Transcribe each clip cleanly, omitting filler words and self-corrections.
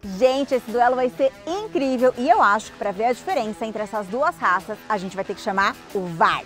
Gente, esse duelo vai ser incrível e eu acho que para ver a diferença entre essas duas raças, a gente vai ter que chamar o VAR.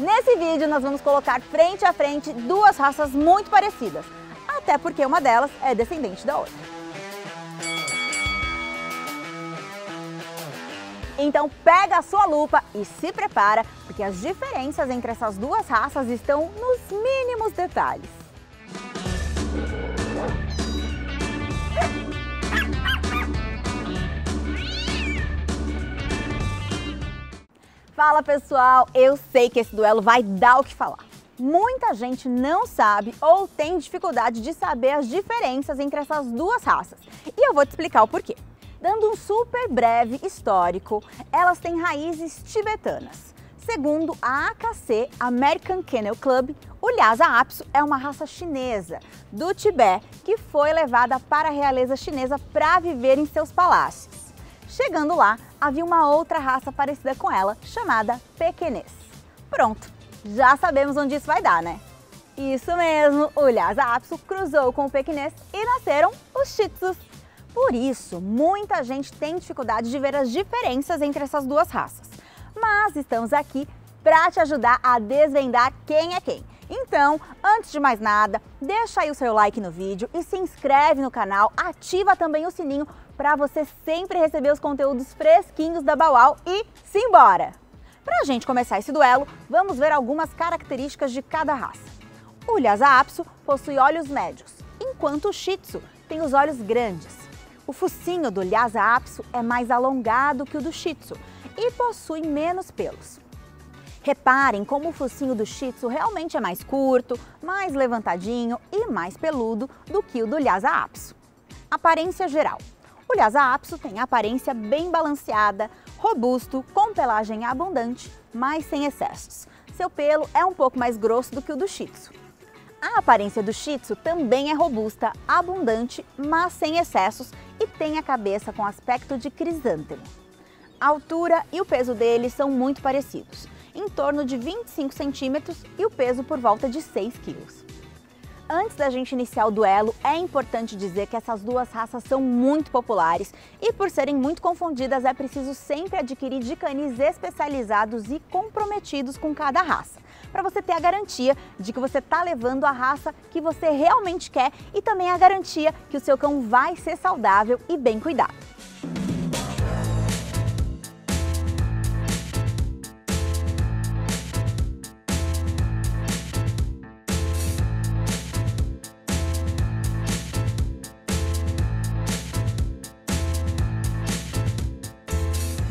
Nesse vídeo nós vamos colocar frente a frente duas raças muito parecidas, até porque uma delas é descendente da outra. Então pega a sua lupa e se prepara, porque as diferenças entre essas duas raças estão nos mínimos detalhes. Fala pessoal, eu sei que esse duelo vai dar o que falar. Muita gente não sabe ou tem dificuldade de saber as diferenças entre essas duas raças e eu vou te explicar o porquê. Dando um super breve histórico, elas têm raízes tibetanas. Segundo a AKC, American Kennel Club, o Lhasa Apso é uma raça chinesa do Tibete que foi levada para a realeza chinesa para viver em seus palácios. Chegando lá, havia uma outra raça parecida com ela, chamada Pequenês. Pronto, já sabemos onde isso vai dar, né? Isso mesmo, o Lhasa Apso cruzou com o Pequenês e nasceram os Shih Tzus. Por isso, muita gente tem dificuldade de ver as diferenças entre essas duas raças. Mas estamos aqui para te ajudar a desvendar quem é quem. Então, antes de mais nada, deixa aí o seu like no vídeo e se inscreve no canal, ativa também o sininho para você sempre receber os conteúdos fresquinhos da Baw Waw e simbora! Para a gente começar esse duelo, vamos ver algumas características de cada raça. O Lhasa Apso possui olhos médios, enquanto o Shih Tzu tem os olhos grandes. O focinho do Lhasa Apso é mais alongado que o do Shih Tzu e possui menos pelos. Reparem como o focinho do Shih Tzu realmente é mais curto, mais levantadinho e mais peludo do que o do Lhasa Apso. Aparência geral. O Lhasa Apso tem aparência bem balanceada, robusto, com pelagem abundante, mas sem excessos. Seu pelo é um pouco mais grosso do que o do Shih Tzu. A aparência do Shih Tzu também é robusta, abundante, mas sem excessos e tem a cabeça com aspecto de crisântemo. A altura e o peso deles são muito parecidos, em torno de 25 centímetros e o peso por volta de 6 quilos. Antes da gente iniciar o duelo, é importante dizer que essas duas raças são muito populares e por serem muito confundidas é preciso sempre adquirir de canis especializados e comprometidos com cada raça, para você ter a garantia de que você está levando a raça que você realmente quer e também a garantia que o seu cão vai ser saudável e bem cuidado.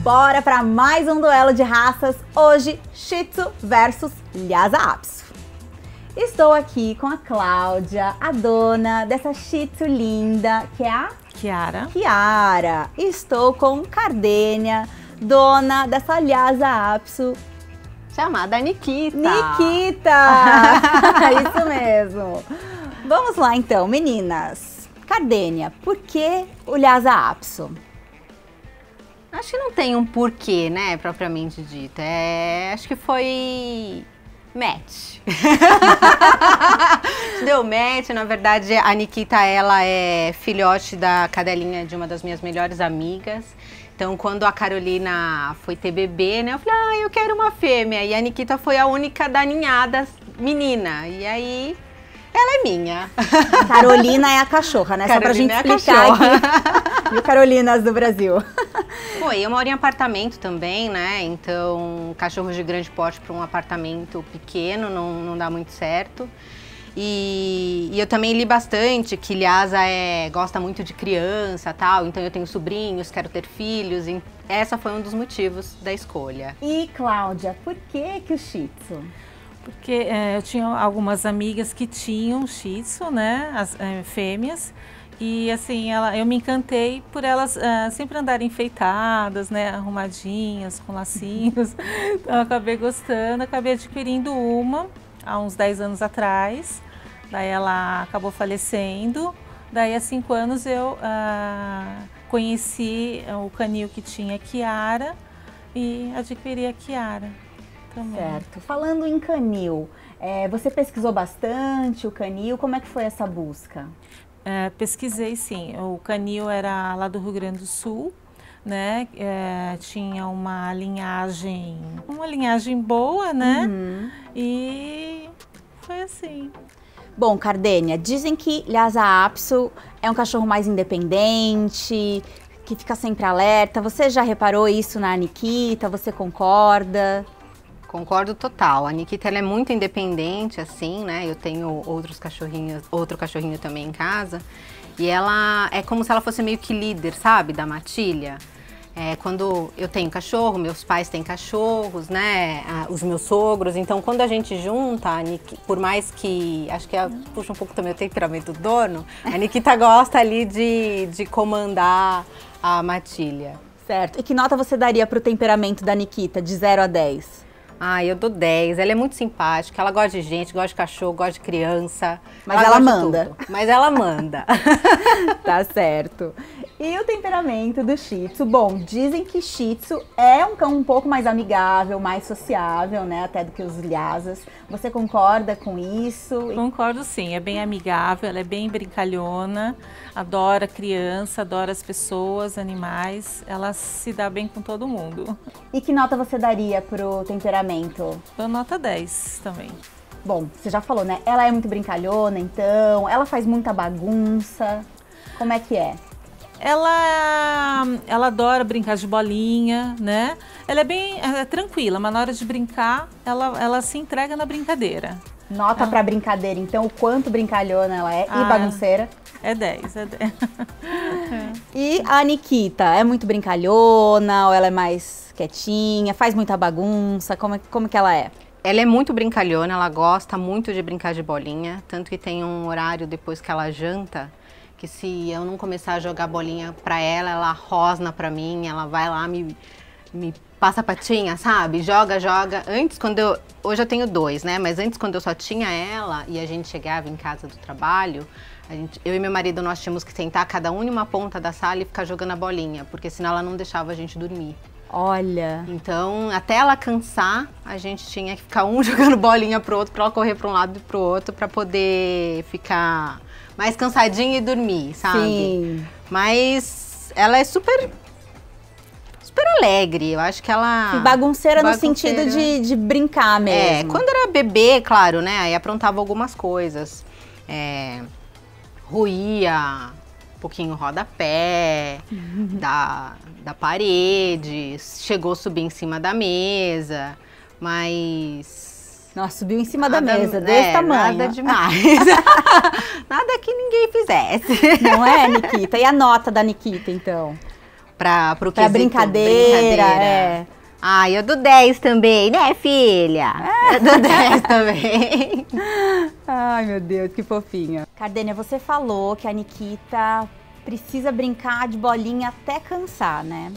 Bora para mais um duelo de raças, hoje Shih Tzu versus Lhasa Apso. Estou aqui com a Cláudia, a dona dessa Shih Tzu linda, que é a Kiara. Kiara. Estou com Cardênia, dona dessa Lhasa Apso, chamada Nikita. Nikita! Isso mesmo. Vamos lá então, meninas. Cardênia, por que o Lhasa Apso? Acho que não tem um porquê, né, propriamente dito. Acho que foi match. Deu match, na verdade a Nikita, ela é filhote da cadelinha de uma das minhas melhores amigas. Então quando a Carolina foi ter bebê, né, eu falei, ah, eu quero uma fêmea. E a Nikita foi a única da ninhada menina. E aí... ela é minha. Carolina é a cachorra, né? Carolina só pra gente explicar é aqui. E Carolinas do Brasil. Pô, eu moro em apartamento também, né? Então, cachorros de grande porte para um apartamento pequeno não dá muito certo. E eu também li bastante que Lhasa gosta muito de criança, tal. Então eu tenho sobrinhos, quero ter filhos. E essa foi um dos motivos da escolha. E Cláudia, por que o Shih Tzu? Porque eu tinha algumas amigas que tinham Shih Tzu, né, as fêmeas, e assim, eu me encantei por elas sempre andarem enfeitadas, né, arrumadinhas, com lacinhos, então eu acabei gostando, acabei adquirindo uma há uns 10 anos atrás, daí ela acabou falecendo, daí há 5 anos eu conheci o canil que tinha a Kiara e adquiri a Kiara. Certo. Falando em canil, você pesquisou bastante o canil, como é que foi essa busca? Pesquisei, sim. O canil era lá do Rio Grande do Sul, né? Tinha uma linhagem boa, né? Uhum. E foi assim. Bom, Cardênia, dizem que Lhasa Apso é um cachorro mais independente, que fica sempre alerta. Você já reparou isso na Nikita? Você concorda? Concordo total. A Nikita, ela é muito independente, assim, né? Eu tenho outro cachorrinho também em casa. E ela é como se ela fosse meio que líder, sabe? Da matilha. Quando eu tenho cachorro, meus pais têm cachorros, né? Os meus sogros. Então, quando a gente junta, a Nikita, por mais que... Acho que puxa um pouco também o temperamento do dono. A Nikita gosta ali de comandar a matilha. Certo. E que nota você daria para o temperamento da Nikita, de 0 a 10? Eu dou 10. Ela é muito simpática, ela gosta de gente, gosta de cachorro, gosta de criança. Mas ela manda. Mas ela manda. Tá certo. E o temperamento do Shih Tzu? Bom, dizem que Shih Tzu é um cão um pouco mais amigável, mais sociável, né? Até do que os Lhasas. Você concorda com isso? Concordo, sim. É bem amigável, ela é bem brincalhona, adora criança, adora as pessoas, animais. Ela se dá bem com todo mundo. E que nota você daria pro temperamento? Dou nota 10 também. Bom, você já falou, né? Ela é muito brincalhona, então, ela faz muita bagunça. Como é que é? Ela adora brincar de bolinha, né? Ela é bem tranquila, mas na hora de brincar, ela se entrega na brincadeira. Nota pra brincadeira, então, o quanto brincalhona ela é e bagunceira. É 10, é 10. E a Nikita, é muito brincalhona ou ela é mais quietinha, faz muita bagunça, como que ela é? Ela é muito brincalhona, ela gosta muito de brincar de bolinha, tanto que tem um horário depois que ela janta, que se eu não começar a jogar bolinha pra ela, ela rosna pra mim, ela vai lá, me passa a patinha, sabe? Joga. Antes, quando eu... Hoje eu tenho 2, né? Mas antes, quando eu só tinha ela e a gente chegava em casa do trabalho, eu e meu marido, nós tínhamos que sentar cada um em uma ponta da sala e ficar jogando a bolinha, porque senão ela não deixava a gente dormir. Olha! Então, até ela cansar, a gente tinha que ficar um jogando bolinha pro outro, pra ela correr pra um lado e pro outro, pra poder ficar mais cansadinha e dormir, sabe? Sim. Mas ela é super alegre, eu acho que ela... E bagunceira no sentido de brincar mesmo. Quando era bebê, claro, né, aí aprontava algumas coisas. Ruía, um pouquinho rodapé, da parede, chegou a subir em cima da mesa, mas... Nossa, subiu em cima da mesa, desse tamanho. Nada demais. Nada que ninguém fizesse. Não é, Nikita? E a nota da Nikita, então? Pra brincadeira, eu dou 10 também, né, filha? Eu dou 10 também. Ai, meu Deus, que fofinha. Cardênia, você falou que a Nikita precisa brincar de bolinha até cansar, né?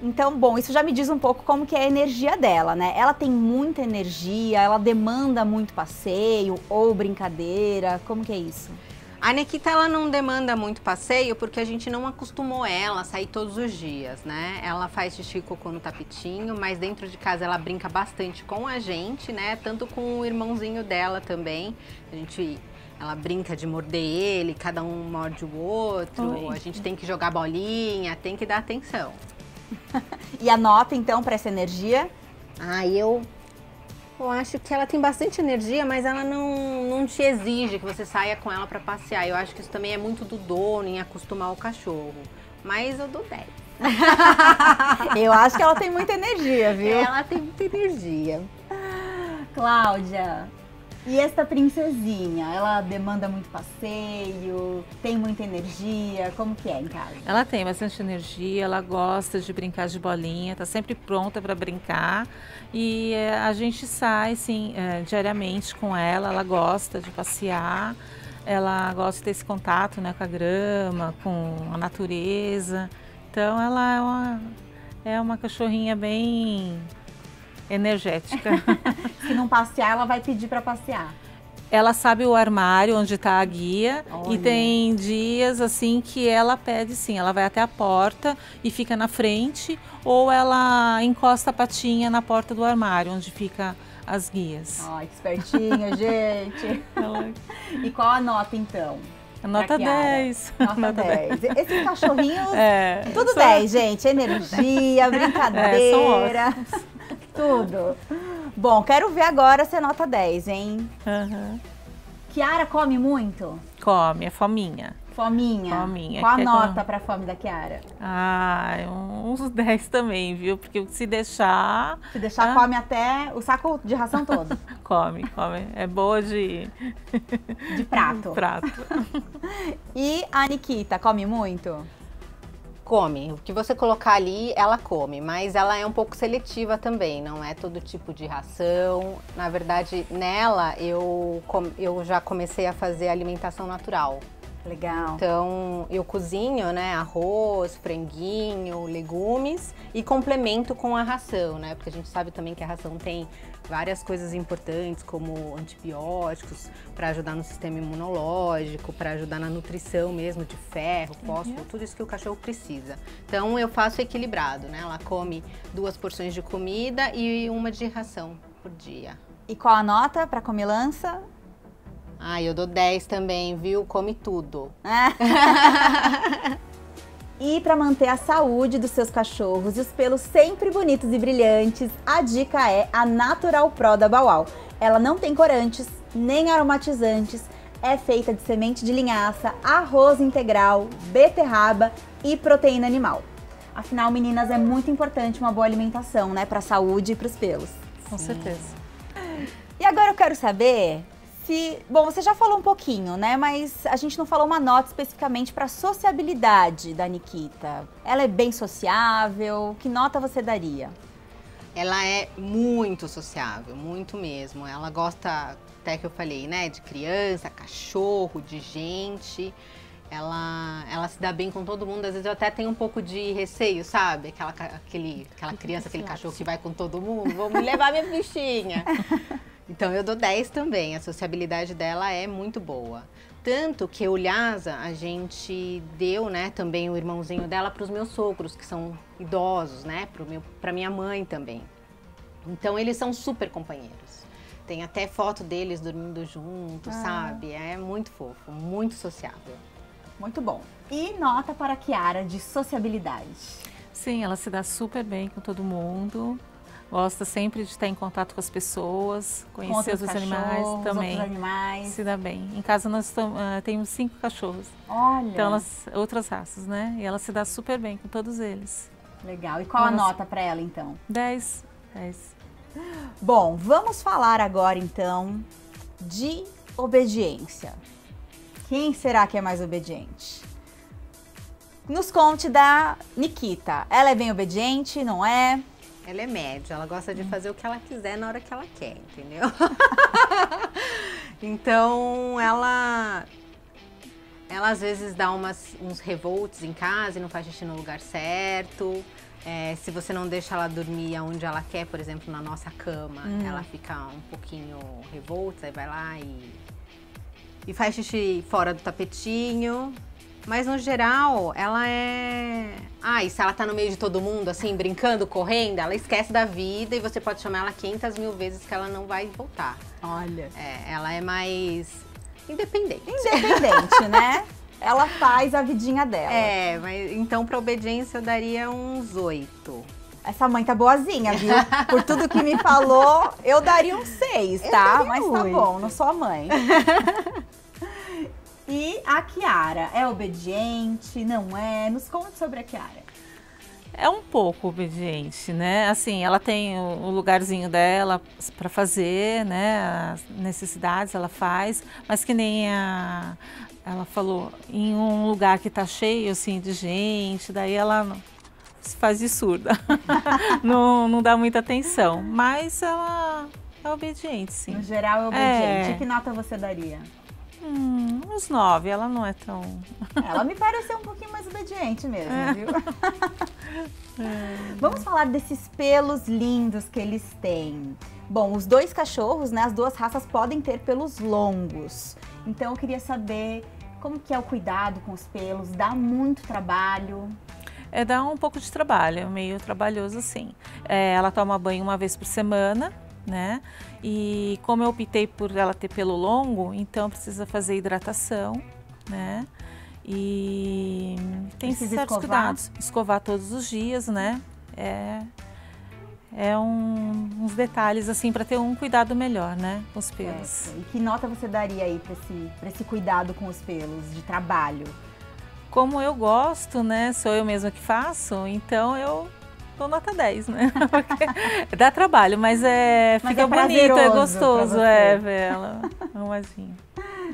Então, bom, isso já me diz um pouco como que é a energia dela, né? Ela tem muita energia, ela demanda muito passeio ou brincadeira, como que é isso? A Nikita, ela não demanda muito passeio porque a gente não acostumou ela a sair todos os dias, né? Ela faz xixi e cocô no tapetinho, mas dentro de casa ela brinca bastante com a gente, né? Tanto com o irmãozinho dela também. Ela brinca de morder ele, cada um morde o outro. Oi. A gente tem que jogar bolinha, tem que dar atenção. E a nota, então, para essa energia? Eu acho que ela tem bastante energia, mas ela não te exige que você saia com ela para passear. Eu acho que isso também é muito do dono, em acostumar o cachorro. Mas eu dou 10. Eu acho que ela tem muita energia, viu? Ela tem muita energia. Cláudia, e esta princesinha? Ela demanda muito passeio, tem muita energia? Como que é em casa? Ela tem bastante energia, ela gosta de brincar de bolinha, tá sempre pronta para brincar. E a gente sai, sim, diariamente com ela. Ela gosta de passear, ela gosta de ter esse contato, né, com a grama, com a natureza. Então ela é uma cachorrinha bem... energética. Se não passear, ela vai pedir para passear. Ela sabe o armário onde está a guia. Olha. E tem dias assim que ela pede, sim, ela vai até a porta e fica na frente, ou ela encosta a patinha na porta do armário onde fica as guias. Ai, que espertinha, gente! E qual a nota, então? Nota 10. Nota 10. Esses cachorrinhos, tudo só... 10, gente. Energia, brincadeira, tudo. Bom, quero ver agora se é nota 10, hein? Uhum. Kiara come muito? Come, é fominha. Fominha? Fominha. Qual a nota pra fome da Kiara? Ah, uns 10 também, viu? Porque se deixar... Se deixar, come até o saco de ração todo. Come. É boa de... De prato. E a Nikita, come muito? Come. O que você colocar ali, ela come. Mas ela é um pouco seletiva também. Não é todo tipo de ração. Na verdade, nela, eu já comecei a fazer alimentação natural. Legal. Então, eu cozinho, né, arroz, franguinho, legumes e complemento com a ração, né? Porque a gente sabe também que a ração tem várias coisas importantes, como antibióticos, para ajudar no sistema imunológico, para ajudar na nutrição mesmo, de ferro, fósforo, tudo isso que o cachorro precisa. Então, eu faço equilibrado, né? Ela come 2 porções de comida e 1 de ração por dia. E qual a nota para comilança? Ah, eu dou 10 também, viu? Come tudo. E para manter a saúde dos seus cachorros e os pelos sempre bonitos e brilhantes, a dica é a Natural Pro da Baw Waw. Ela não tem corantes, nem aromatizantes, é feita de semente de linhaça, arroz integral, beterraba e proteína animal. Afinal, meninas, é muito importante uma boa alimentação, né? Para a saúde e para os pelos. Com certeza. E agora eu quero saber... Bom, você já falou um pouquinho, né? Mas a gente não falou uma nota especificamente para a sociabilidade da Nikita. Ela é bem sociável? Que nota você daria? Ela é muito sociável, muito mesmo. Ela gosta, até que eu falei, né? De criança, cachorro, de gente. Ela se dá bem com todo mundo. Às vezes eu até tenho um pouco de receio, sabe? Aquela criança, aquele cachorro que vai com todo mundo. Vou me levar minha bichinha. Então, eu dou 10 também. A sociabilidade dela é muito boa. Tanto que o Lhasa, a gente deu, né, também o irmãozinho dela para os meus sogros, que são idosos, né, para minha mãe também. Então, eles são super companheiros. Tem até foto deles dormindo juntos, sabe? É muito fofo, muito sociável. Muito bom. E nota para a Kiara de sociabilidade. Sim, ela se dá super bem com todo mundo. Gosta sempre de estar em contato com as pessoas, conhecer os animais também. Se dá bem. Em casa nós temos 5 cachorros. Olha! Então, outras raças, né? E ela se dá super bem com todos eles. Legal. E qual a nota para ela, então? 10. Bom, vamos falar agora, então, de obediência. Quem será que é mais obediente? Nos conte da Nikita. Ela é bem obediente, não é? Ela é média, ela gosta de fazer o que ela quiser na hora que ela quer, entendeu? Então, ela às vezes dá uns revoltos em casa e não faz xixi no lugar certo. Se você não deixa ela dormir onde ela quer, por exemplo, na nossa cama, ela fica um pouquinho revolta e vai lá e faz xixi fora do tapetinho. Mas, no geral, ela é... Ah, e se ela tá no meio de todo mundo, assim, brincando, correndo, ela esquece da vida e você pode chamar ela 500.000 vezes que ela não vai voltar. Olha! É, ela é mais independente. Independente, né? Ela faz a vidinha dela. É, mas então pra obediência eu daria uns 8. Essa mãe tá boazinha, viu? Por tudo que me falou, eu daria uns 6, tá? Mas tá bom, não sou a mãe. E a Kiara é obediente, não é? Nos conte sobre a Kiara. É um pouco obediente, né? Assim, ela tem o lugarzinho dela para fazer, né? As necessidades ela faz, mas que nem ela falou, em um lugar que tá cheio, assim, de gente, daí ela se faz de surda. não dá muita atenção, mas ela é obediente, sim. No geral é obediente. Que nota você daria? Uns 9, ela não é tão... Ela me pareceu um pouquinho mais obediente mesmo, viu? Vamos falar desses pelos lindos que eles têm. Bom, os 2 cachorros, né, as 2 raças podem ter pelos longos. Então eu queria saber como que é o cuidado com os pelos, dá muito trabalho? Dá um pouco de trabalho, é meio trabalhoso assim. Ela toma banho 1 vez por semana. Né? E como eu optei por ela ter pelo longo, então precisa fazer hidratação, né? E tem certos cuidados. Escovar todos os dias, né? Uns detalhes assim para ter um cuidado melhor, né, com os pelos. Certo. E que nota você daria aí para esse cuidado com os pelos de trabalho? Como eu gosto, né, sou eu mesma que faço, então eu dou nota 10, né? Porque dá trabalho, mas fica bonito, é gostoso, Vela, arrumadinho.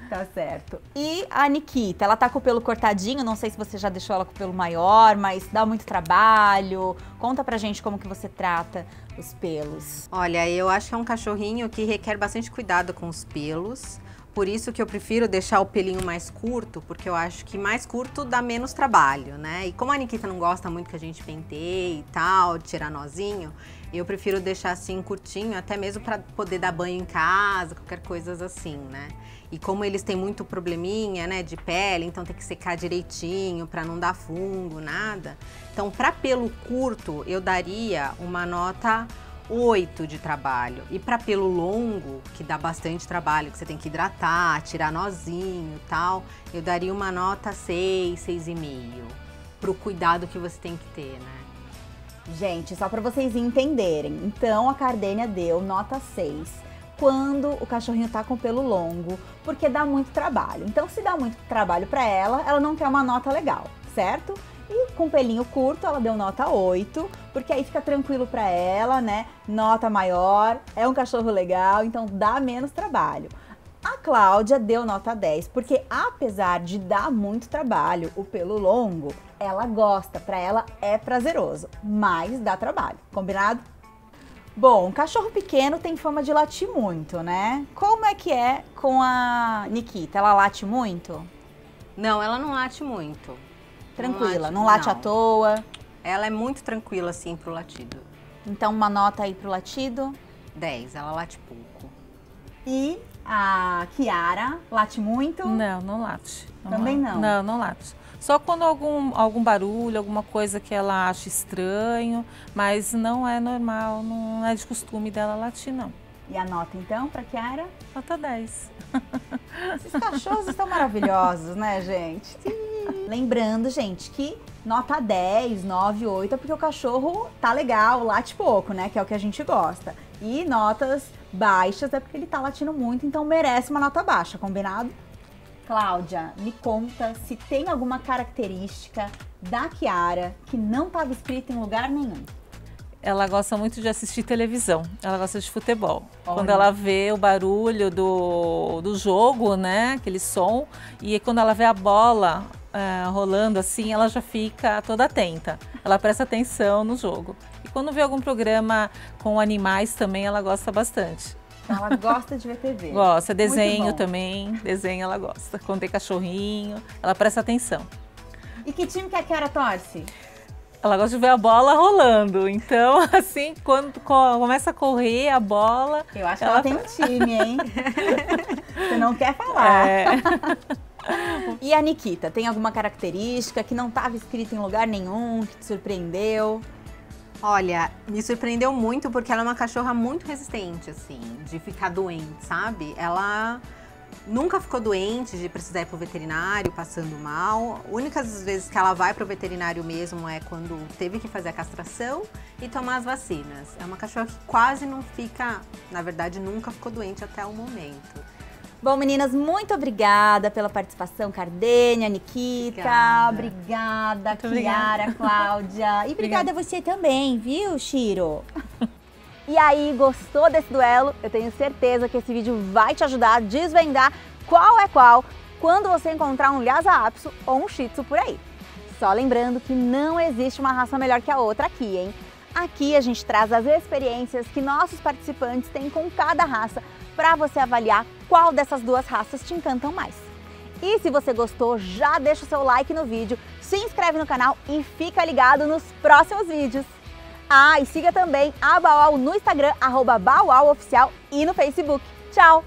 Tá certo. E a Nikita, ela tá com o pelo cortadinho, não sei se você já deixou ela com o pelo maior, mas dá muito trabalho. Conta pra gente como que você trata os pelos. Olha, eu acho que é um cachorrinho que requer bastante cuidado com os pelos. Por isso que eu prefiro deixar o pelinho mais curto, porque eu acho que mais curto dá menos trabalho, né? E como a Nikita não gosta muito que a gente penteie e tal, tirar nozinho, eu prefiro deixar assim curtinho, até mesmo pra poder dar banho em casa, qualquer coisa assim, né? E como eles têm muito probleminha, né, de pele, então tem que secar direitinho pra não dar fungo, nada. Então, pra pelo curto, eu daria uma nota 8 de trabalho. E para pelo longo, que dá bastante trabalho, que você tem que hidratar, tirar nozinho e tal, eu daria uma nota 6, 6,5. Pro cuidado que você tem que ter, né? Gente, só para vocês entenderem. Então, a Cardênia deu nota 6 quando o cachorrinho tá com pelo longo, porque dá muito trabalho. Então, se dá muito trabalho para ela, ela não quer uma nota legal, certo? E com pelinho curto, ela deu nota 8, porque aí fica tranquilo pra ela, né? Nota maior, é um cachorro legal, então dá menos trabalho. A Cláudia deu nota 10, porque apesar de dar muito trabalho, o pelo longo, ela gosta, pra ela é prazeroso, mas dá trabalho, combinado? Bom, cachorro pequeno tem fama de latir muito, né? Como é que é com a Nikita? Ela late muito? Não, ela não late muito. Tranquila, não late à toa. Ela é muito tranquila, assim, pro latido. Então, uma nota aí pro latido? 10, ela late pouco. E a Kiara late muito? Não, não late. Também não? Não, não late. Só quando algum barulho, alguma coisa que ela acha estranho, mas não é normal, não é de costume dela latir, não. E a nota, então, pra Kiara? Nota 10. Esses cachorros estão maravilhosos, né, gente? Sim. Lembrando, gente, que nota 10, 9, 8 é porque o cachorro tá legal, late pouco, né? Que é o que a gente gosta. E notas baixas é porque ele tá latindo muito, então merece uma nota baixa, combinado? Cláudia, me conta se tem alguma característica da Kiara que não tava escrita em lugar nenhum. Ela gosta muito de assistir televisão, ela gosta de futebol. Olha. Quando ela vê o barulho do jogo, né, aquele som, e quando ela vê a bola rolando assim, ela já fica toda atenta, ela presta atenção no jogo. E quando vê algum programa com animais também, ela gosta bastante. Ela gosta de ver TV. Gosta, desenho também, desenho ela gosta. Quando tem cachorrinho, ela presta atenção. E que time que a Kiara torce? Ela gosta de ver a bola rolando, então assim, quando começa a correr a bola... Eu acho que ela tem um time, hein? Você não quer falar. E a Nikita, tem alguma característica que não estava escrita em lugar nenhum, que te surpreendeu? Olha, me surpreendeu muito porque ela é uma cachorra muito resistente, assim, de ficar doente, sabe? Ela... nunca ficou doente de precisar ir pro veterinário, passando mal. Únicas vezes que ela vai pro veterinário mesmo é quando teve que fazer a castração e tomar as vacinas. É uma cachorra que quase não fica, na verdade, nunca ficou doente até o momento. Bom, meninas, muito obrigada pela participação, Cardênia, Nikita, obrigada Kiara, Cláudia. E obrigada a você também, viu, Shiro? E aí, gostou desse duelo? Eu tenho certeza que esse vídeo vai te ajudar a desvendar qual é qual quando você encontrar um Lhasa Apso ou um Shih Tzu por aí. Só lembrando que não existe uma raça melhor que a outra aqui, hein? Aqui a gente traz as experiências que nossos participantes têm com cada raça para você avaliar qual dessas duas raças te encantam mais. E se você gostou, já deixa o seu like no vídeo, se inscreve no canal e fica ligado nos próximos vídeos. Ah, e siga também a Baw Waw no Instagram, @BawWowOficial e no Facebook. Tchau!